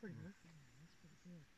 pretty good. That's pretty good.